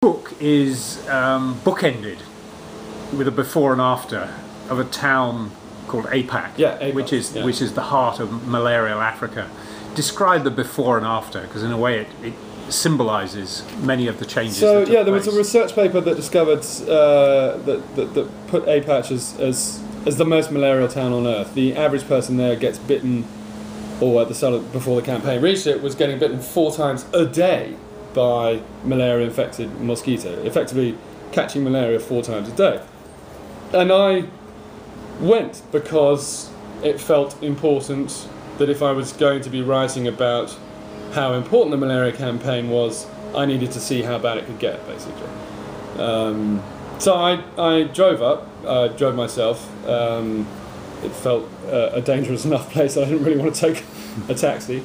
The book is bookended with a before and after of a town called Apac, which is the heart of malarial Africa. Describe the before and after, because in a way it symbolises many of the changes. So yeah, there was a research paper that discovered that put Apac as the most malarial town on earth. The average person there gets bitten, or at the start of, before the campaign reached it, was getting bitten 4 times a day. By malaria-infected mosquito, effectively catching malaria 4 times a day. And I went because it felt important that if I was going to be writing about how important the malaria campaign was, I needed to see how bad it could get, basically. So I drove up, drove myself. It felt a dangerous enough place that I didn't really want to take a taxi.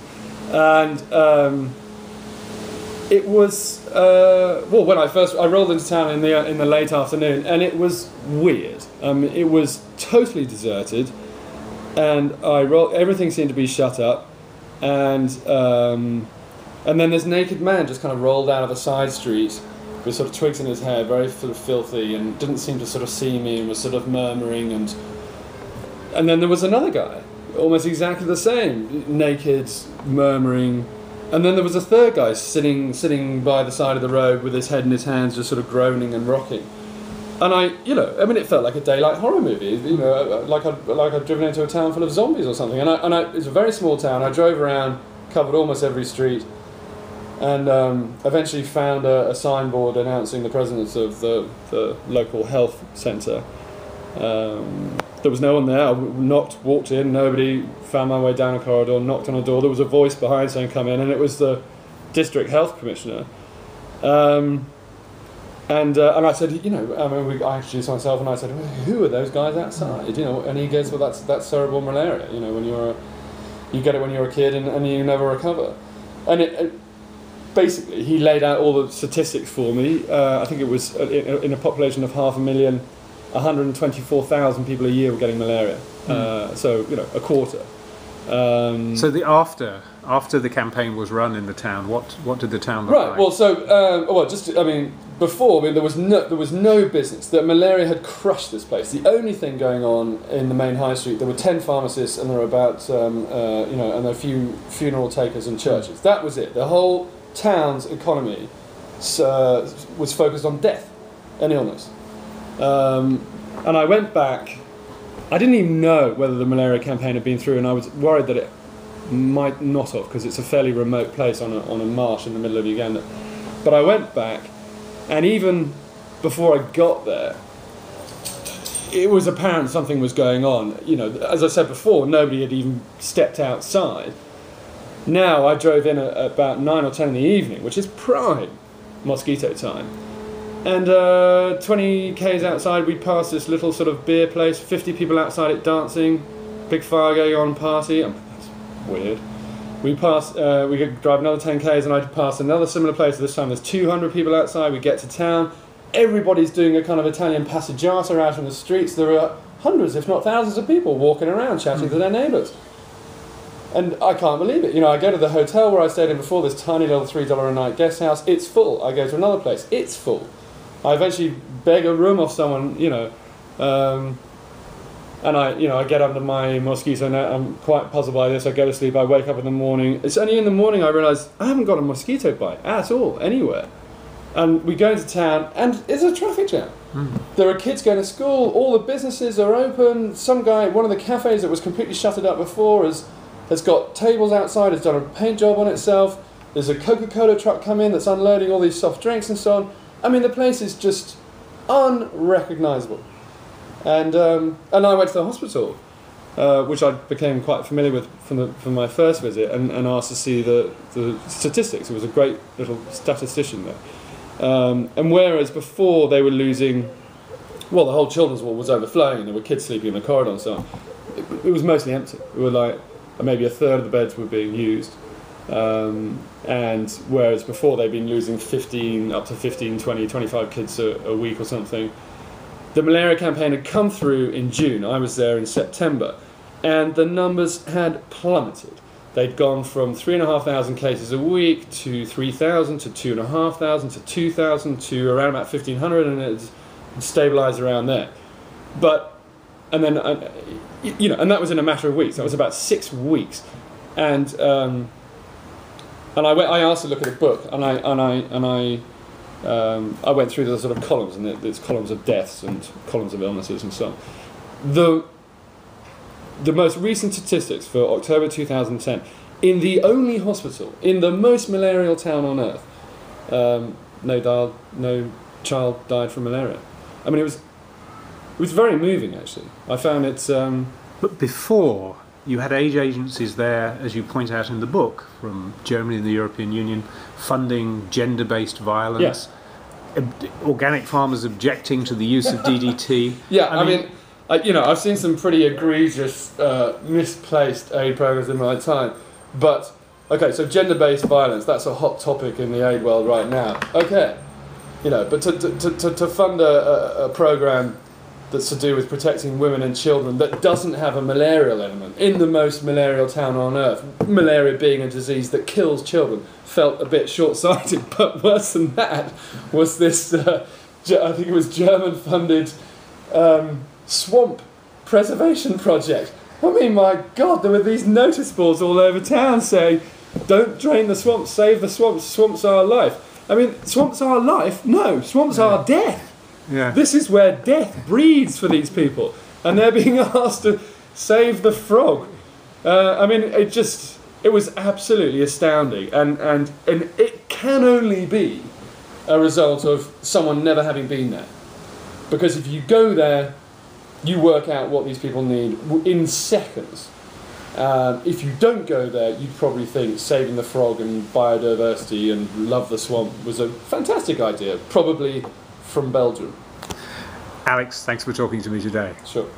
And it was, well, when I rolled into town in the late afternoon, and it was weird. It was totally deserted, and everything seemed to be shut up, and then this naked man just kind of rolled out of a side street with sort of twigs in his hair, very sort of filthy, and didn't seem to sort of see me, and was sort of murmuring, and then there was another guy, almost exactly the same, naked, murmuring. And then there was a third guy sitting by the side of the road with his head in his hands, just sort of groaning and rocking. And I mean, it felt like a daylight horror movie, you know, like I'd driven into a town full of zombies or something. And it's a very small town. I drove around, covered almost every street, and eventually found a signboard announcing the presence of the local health centre. There was no one there. I knocked, walked in, nobody, found my way down a corridor, knocked on a door. There was a voice behind saying, "Come in," and it was the district health commissioner. And I said, you know, I mean, I introduced myself and I said, "Who are those guys outside?" You know, and he goes, "Well, that's cerebral malaria. You know, when you get it when you're a kid and you never recover." And basically, he laid out all the statistics for me. I think it was in a population of 500,000. 124,000 people a year were getting malaria, so you know, a quarter. So the after the campaign was run in the town, what did the town look like? Well, so before, there was no business. That malaria had crushed this place. The only thing going on in the main high street, there were 10 pharmacists, and there were about you know, and a few funeral takers and churches. That was it. The whole town's economy was focused on death and illness. And I went back. I didn't even know whether the malaria campaign had been through, and I was worried that it might not have, because it's a fairly remote place on a marsh in the middle of Uganda. But I went back, and even before I got there, it was apparent something was going on. You know, as I said before, nobody had even stepped outside. Now I drove in at about 9 or 10 in the evening, which is prime mosquito time. And 20 k's outside, we passed this little sort of beer place, 50 people outside it dancing, big fire going on, party. That's weird. We passed, we could drive another 10 k's, and I passed another similar place. This time there's 200 people outside. We get to town. Everybody's doing a kind of Italian passeggiata out on the streets. There are hundreds, if not thousands of people walking around, chatting to their neighbours. And I can't believe it. You know, I go to the hotel where I stayed in before, this tiny little $3 a night guest house. It's full. I go to another place. It's full. I eventually beg a room off someone, you know, and I get under my mosquito net. I'm quite puzzled by this. I go to sleep. I wake up in the morning. It's only in the morning I realise I haven't got a mosquito bite at all anywhere. And we go into town, and it's a traffic jam. There are kids going to school. All the businesses are open. Some guy, one of the cafes that was completely shuttered up before, has got tables outside. Has done a paint job on itself. There's a Coca-Cola truck come in that's unloading all these soft drinks and so on. I mean, the place is just unrecognisable. And I went to the hospital, which I became quite familiar with from my first visit, and asked to see the statistics. It was a great little statistician there. And whereas before they were losing, well, the whole children's ward was overflowing, and there were kids sleeping in the corridor and so on, it was mostly empty. It was like maybe a third of the beds were being used. And whereas before they'd been losing 15, up to 20, 25 kids a week or something, the malaria campaign had come through in June. I was there in September, and the numbers had plummeted. They'd gone from 3,500 cases a week to 3,000 to 2,500 to 2,000 to around about 1,500, and it's stabilised around there. But, and then, you know, and that was in a matter of weeks. That was about 6 weeks, and I went. I asked to look at a book, and I went through the sort of columns, and there's columns of deaths and columns of illnesses and so on. The most recent statistics for October 2010, in the only hospital, in the most malarial town on earth, no child died from malaria. I mean, it was very moving, actually. I found it's... But before, you had aid agencies there, as you point out in the book, from Germany and the European Union, funding gender-based violence, organic farmers objecting to the use of DDT. Yeah, I mean you know, I've seen some pretty egregious, misplaced aid programs in my time, but, okay, so gender-based violence, that's a hot topic in the aid world right now. Okay, you know, but to fund a program that's to do with protecting women and children that doesn't have a malarial element, in the most malarial town on earth, malaria being a disease that kills children, felt a bit short-sighted, but worse than that was this, I think it was German-funded... swamp preservation project. I mean, my God, there were these notice boards all over town saying, don't drain the swamps, save the swamps, swamps are life. I mean, swamps are life? No, swamps are death. Yeah. This is where death breeds for these people. And they're being asked to save the frog. I mean, it was absolutely astounding. And it can only be a result of someone never having been there. Because if you go there, you work out what these people need in seconds. If you don't go there, you'd probably think saving the frog and biodiversity and love the swamp was a fantastic idea, probably from Belgium. Alex, thanks for talking to me today. Sure.